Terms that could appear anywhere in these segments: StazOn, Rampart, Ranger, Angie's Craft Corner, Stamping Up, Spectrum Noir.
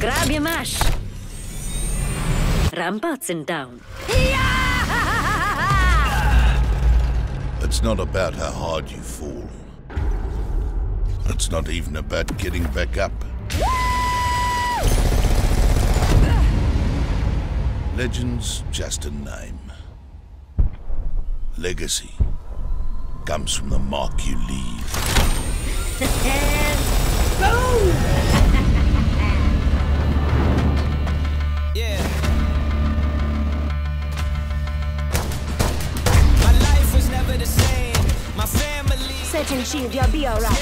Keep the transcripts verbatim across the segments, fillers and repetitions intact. Grab your mash. Rampart's in town. It's not about how hard you fall. It's not even about getting back up. Legend's just a name. Legacy comes from the mark you leave. Boom! Yeah. My life was never the same. My family. Set and shield, you'll be alright.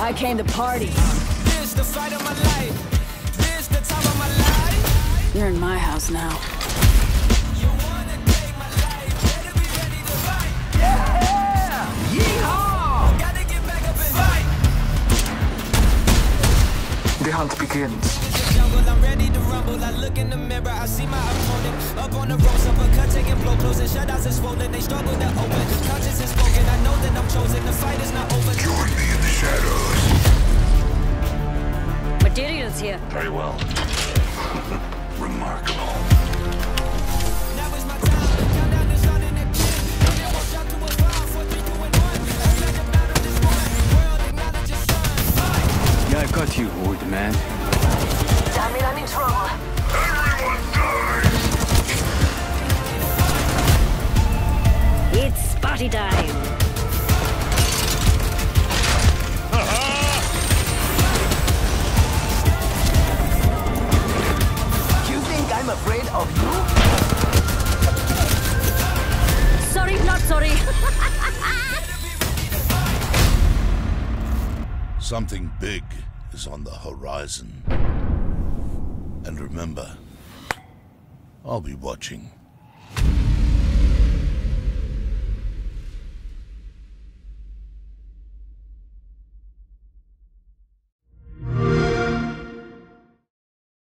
I came to party. This is the fight of my life. This is the time of my life. You're in my house now. The hunt begins. I'm ready to rumble. I look in the mirror, I see my opponent up on the ropes, up a cut, taking blow, closing shutouts is swollen. They struggle to open. Conscience is broken. I know that I'm chosen. The fight is not over. Join me in the shadows. Materials here. Very well. Remarkable. Now is my time. Countdown is on in the gym. They will shout to a five, four, three, two, and one. That's like a battle this one. World acknowledges sun. Yeah, I've got you, old man. Damn it, I'm in trouble. Everyone dies! It's party time. You think I'm afraid of you? Sorry, not sorry. Something big is on the horizon. And remember, I'll be watching.